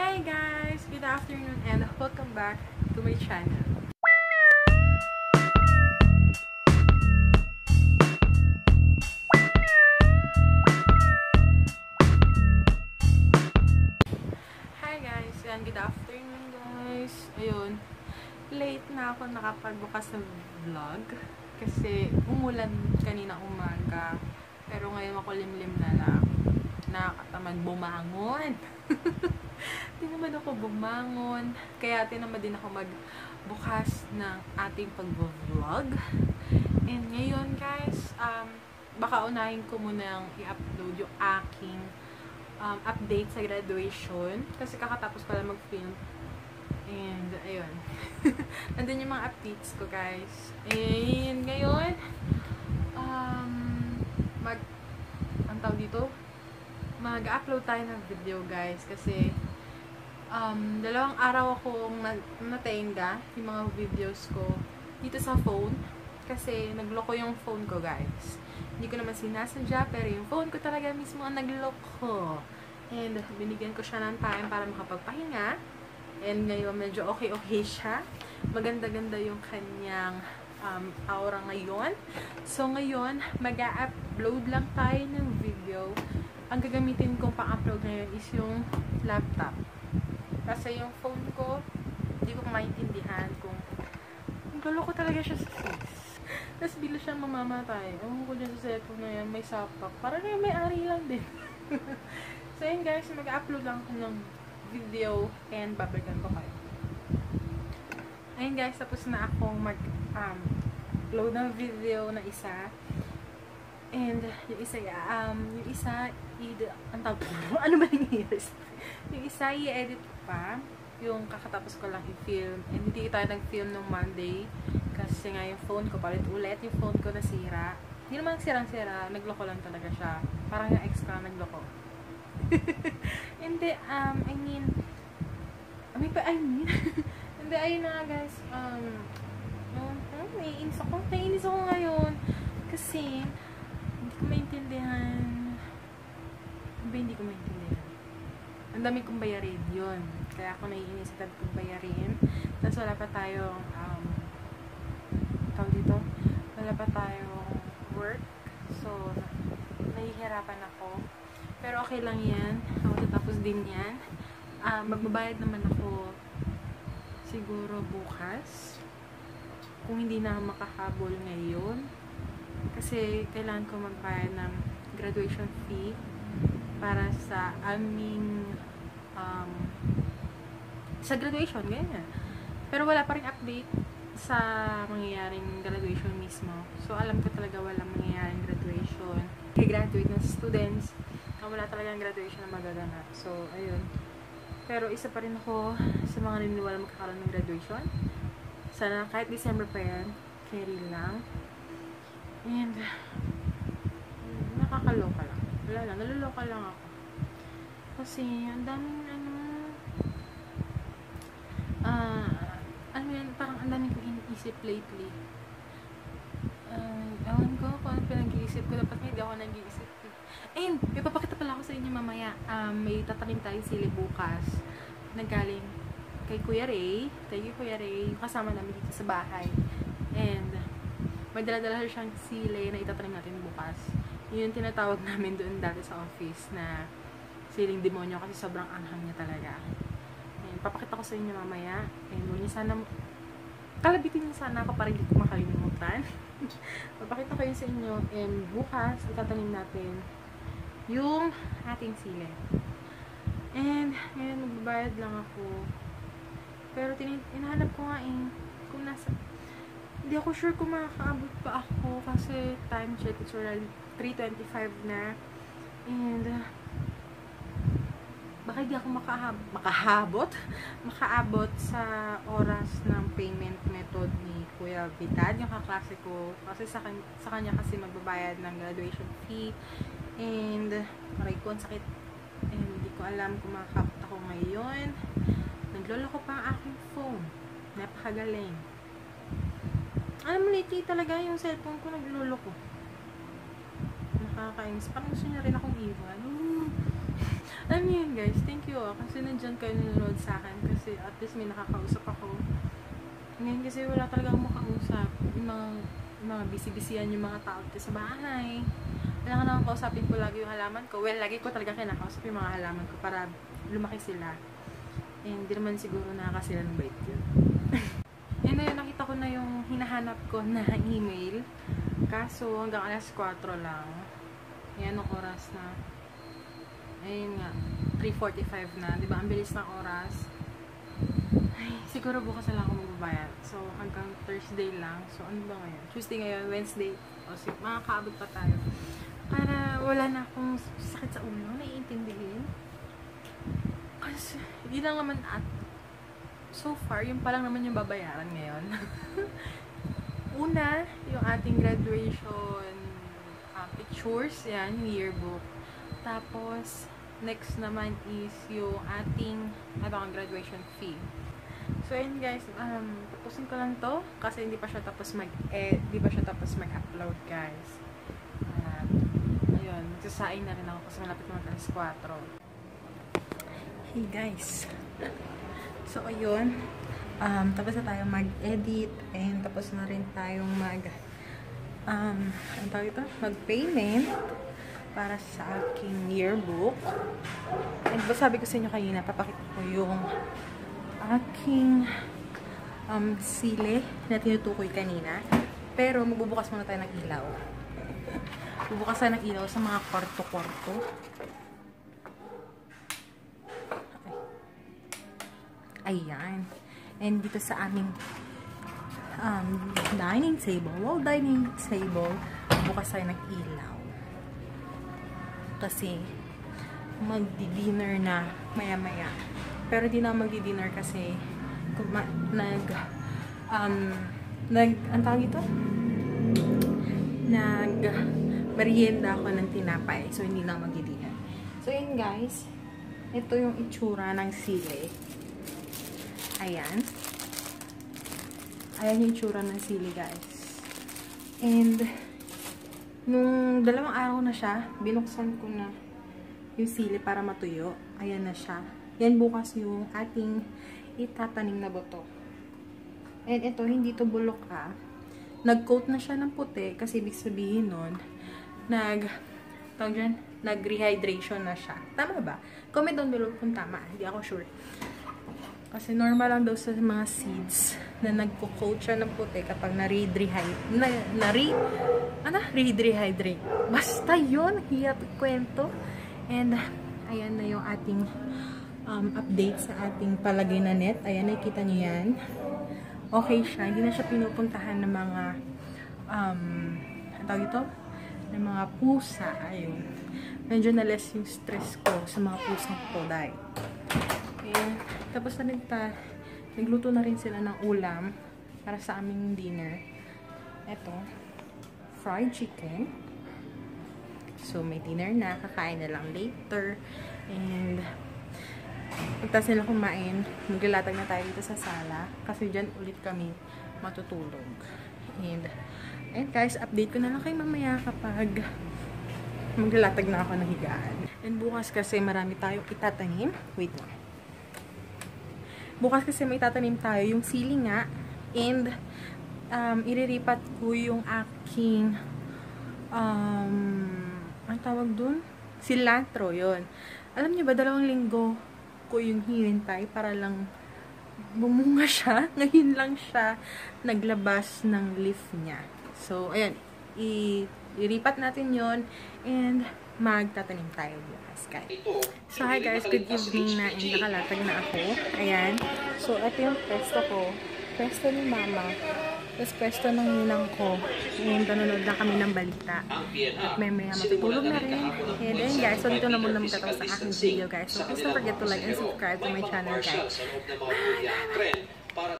Hey guys, good afternoon and welcome back to my channel. Hi guys, and good afternoon guys. Ayun, late na ako nakapagbukas ng vlog kasi umulan kanina umaga. Pero ngayon makulimlim na lang. Nakakatamad bumangon. Tinamad ako bumangon. Kaya tinamad din ako magbukas ng ating pag-vlog. And ngayon guys, baka unahin ko munang i-upload yung aking update sa graduation. Kasi kakatapos pala mag-film. And ayun. Nandun yung mga updates ko guys. And ngayon, mag-upload tayo ng video guys kasi dalawang araw akong natainga yung mga videos ko dito sa phone kasi nagloko yung phone ko guys. Hindi ko naman sinasadya pero yung phone ko talaga mismo ang nagloko. And binigyan ko siya ng time para makapagpahinga and ngayon medyo okay siya. Maganda-ganda yung kanyang aura ngayon. So ngayon mag-upload lang tayo ng video. Ang gagamitin kong pang-upload ngayon is yung laptop. Kasi yung phone ko, hindi ko maintindihan kung nagloloko talaga siya sa face. Tapos bigla siyang mamamatay. Oh, ko dyan sa cellphone na yan, may sapak. Parang may ari lang din. So yun guys, mag-upload lang ko ng video and babalikan ko kayo. Ayun guys, tapos na akong mag-upload ng video na isa. And yung isa i-edit pa yung kakatapos ko lang i-film. And hindi tayo nag-film nung Monday kasi nga yung phone ko palit-ulit, yung phone ko nasira. Hindi naman sirang-sira, nagloko lang talaga siya. Parang yung extra nagloko. Hindi hindi ayun na guys. Naiinis ako ngayon kasi hindi ko maintindihan. Ang dami kong bayarin yun. Kaya ako naiinis at kong bayarin. Tapos wala pa tayong work. So, nahihirapan ako. Pero okay lang yan. Tapos din yan. Magbabayad naman ako siguro bukas. Kung hindi na makahabol ngayon. Kasi kailangan ko magbayad ng graduation fee para sa aming sa graduation, ganyan. Pero wala pa rin update sa mangyayaring graduation mismo. So, alam ko talaga walang mangyayaring graduation. Kaya-graduate ng students, wala talagang graduation na magaganap. So, ayun. Pero isa pa rin ako sa mga naniniwala magkakaroon ng graduation. Sana kahit December pa yan, carry lang. And, nakakaloka lang. Wala lang, naluloka lang ako. Kasi, ang daming, parang ang daming kong iniisip lately. Ewan ko kung ano pinag-iisip ko. Dapat hindi ako nag-iisip. Ayun, ipapakita pala ako sa inyo mamaya. May tatanim tayo sili bukas. Nagaling kay Kuya Ray. Thank you, Kuya Ray. Kasama namin dito sa bahay. And, may dala-dala siyang sili na itatanim natin bukas. Yun yung tinatawag namin doon dati sa office na siling demonyo kasi sobrang anghang niya talaga. Ayan, papakita ko sa inyo mamaya. Ayan, kalabitin niyo sana ako para hindi ko makalimutan. Papakita ko yun sa inyo. And bukas, itatanim natin yung ating sili. And ngayon, magbabayad lang ako. Pero inahanap ko nga kung nasa... Hindi ako sure kung makakaabot pa ako kasi time check is already 3:25 na. And baka hindi ako makaabot sa oras ng payment method ni Kuya Vitad, yung kaklase ko. Kasi sa kanya kasi magbabayad ng graduation fee. And aray ko, ang sakit. And hindi ko alam kung makakaabot ako ngayon. Naglolo ko pa ang aking phone. Napakagaling. Alam mo, lately talaga yung cellphone ko nagloloko. Nakakainis. Parang gusto niya rin akong iwan. Alam niyo yun guys, thank you kasi nandiyan kayo nanonood sa akin kasi at least may nakakausap ako. Ngayon kasi wala talaga akong makausap. Yung mga busy-busyan yung mga tao sa bahay. Wala ka naman kausapin ko lagi yung halaman ko. Well, lagi ko talaga kinakausap yung mga halaman ko para lumaki sila. And hindi naman siguro nakakasila ng bait yun. And ayun, nakita ko na yung hinahanap ko na email. Kaso hanggang alas 4 lang. Ayan ang oras na. Ayun nga, 3:45 na. Diba, ang bilis ng oras. Ay, siguro bukas na lang ako magbabayad. So, hanggang Thursday lang. So, ano ba ngayon? Tuesday ngayon, Wednesday. O, so, makakaabot pa tayo. Para wala na akong sakit sa ulo. Naiintindihin. Kasi, hindi lang naman at so far, yung pa lang naman yung babayaran ngayon. Una, yung ating graduation pictures. Yan, yearbook. Tapos, next naman is yung ating graduation fee. So, yun guys, tapusin ko lang to kasi hindi pa siya tapos mag-upload guys. Ayun, magsasain na rin ako kasi malapit naman alas 4. Hey guys. So, ayun. Tapos na tayo mag-edit and tapos na rin tayong mag-payment para sa aking yearbook. And sabi ko sa inyo kanina, papakita ko yung aking sili na tinutukoy kanina. Pero magbubukas muna tayo ng ilaw. Bubukas tayo ng ilaw sa mga kwarto-kwarto. Ayan. And dito sa aming dining table, bubukas tayo ng ilaw. Kasi magdi-dinner na maya-maya. Pero hindi na magdi-dinner kasi merienda ako ng tinapay. So, hindi na magdi-dinner. So, yun guys. Ito yung itsura ng sili. Ayan. Ayan yung itsura ng sili guys. And nung dalawang araw na siya, binuksan ko na yung sili para matuyo. Ayan na siya. Yan bukas yung ating itatanim na boto. And ito, hindi to bulok ha. Nag-coat na siya ng puti kasi ibig sabihin nun, nag-rehydration na siya. Tama ba? Comment down below kung tama. Hindi ako sure. Kasi normal lang daw sa mga seeds na nagko-coat siya ng puti kapag na-rehydrate. Basta yun. Hirap kwento. And, ayan na yung ating update sa ating palagay na net. Ayan, nakikita nyo yan. Okay siya. Hindi na siya pinupuntahan ng mga ng mga pusa. Ayun. Medyo na-less yung stress ko sa mga pusang ko dahil. Ayan. Tapos na rin nagluto na rin sila ng ulam para sa aming dinner. Ito, fried chicken. So, may dinner na. Kakain na lang later. And, pagtas nila kumain, maglalatag na tayo dito sa sala. Kasi dyan ulit kami matutulog. And guys, update ko na lang kayo mamaya kapag maglalatag na ako ng higaan. And bukas kasi marami tayong itatanim. Wait na. Bukas kasi may tatanim tayo yung sili nga and iriripat ko yung aking ang tawag dun? Cilantro, yun. Alam niyo ba, 2 linggo ko yung hinintay para lang bumunga siya. Ngayon lang siya naglabas ng leaf niya. So, ayan. Iripat natin yun and magtatanim tayo bukas guys. So hi guys, good evening na and nakalatag na ako. Ayan. So ito yung pwesto ko. Pwesto ni mama. Tapos pwesto ng ninang ko. And nanonood na kami ng balita. At may matutulog na rin. And then guys, so dito na muna magtatapos sa aking video guys. So please don't forget to like and subscribe to my channel guys.